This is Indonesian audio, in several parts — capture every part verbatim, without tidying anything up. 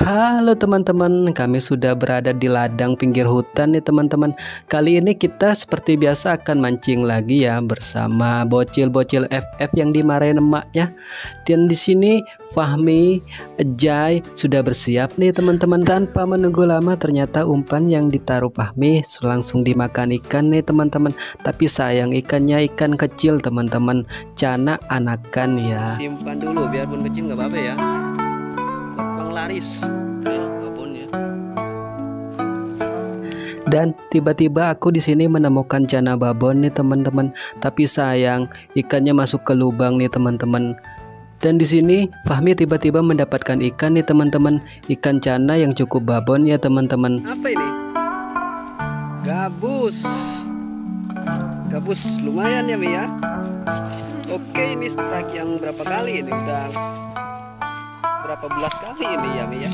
Halo teman-teman, kami sudah berada di ladang pinggir hutan nih teman-teman. Kali ini kita seperti biasa akan mancing lagi ya bersama bocil-bocil F F yang dimarahin emaknya. Dan di sini Fahmi, Ejai sudah bersiap nih teman-teman. Tanpa menunggu lama ternyata umpan yang ditaruh Fahmi langsung dimakan ikan nih teman-teman. Tapi sayang ikannya ikan kecil teman-teman, cana anakan ya. Simpan dulu biarpun kecil nggak apa-apa ya. Laris dan tiba-tiba aku di sini menemukan cana babon nih teman-teman, tapi sayang ikannya masuk ke lubang nih teman-teman. Dan di sini Fahmi tiba-tiba mendapatkan ikan nih teman-teman, ikan cana yang cukup babon ya teman-teman. Apa ini? Gabus. Gabus lumayan ya Mia. Oke, ini strike yang berapa kali ini udah? Berapa belas kali ini ya Mi ya.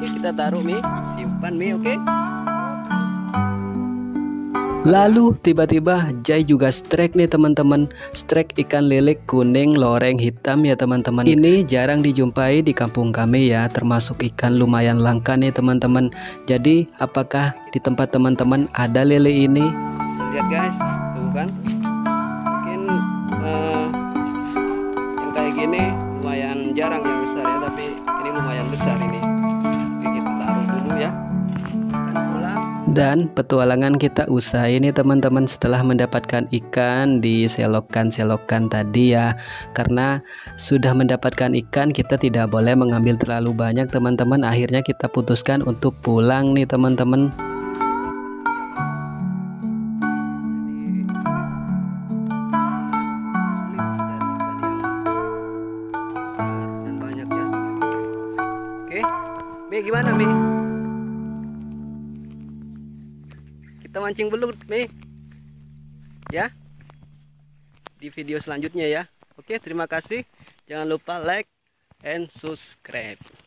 Oke, kita taruh Mi, simpan Mi, oke. Lalu tiba-tiba Jai juga strike nih teman-teman, strike ikan lilik kuning loreng hitam ya teman-teman. Ini jarang dijumpai di kampung kami ya, termasuk ikan lumayan langka nih teman-teman. Jadi apakah di tempat teman-teman ada lele ini? Bisa lihat guys, tuh kan. Mungkin uh, yang kayak gini lumayan jarang yang besar ya, tapi ini lumayan besar ini. Jadi kita taruh dulu ya. Dan petualangan kita usai ini teman-teman setelah mendapatkan ikan di selokan-selokan tadi ya. Karena sudah mendapatkan ikan kita tidak boleh mengambil terlalu banyak teman-teman. Akhirnya kita putuskan untuk pulang nih teman-teman. Mi, gimana Mi? Kita mancing belut Mi, ya? Di video selanjutnya ya. Oke, terima kasih. Jangan lupa like and subscribe.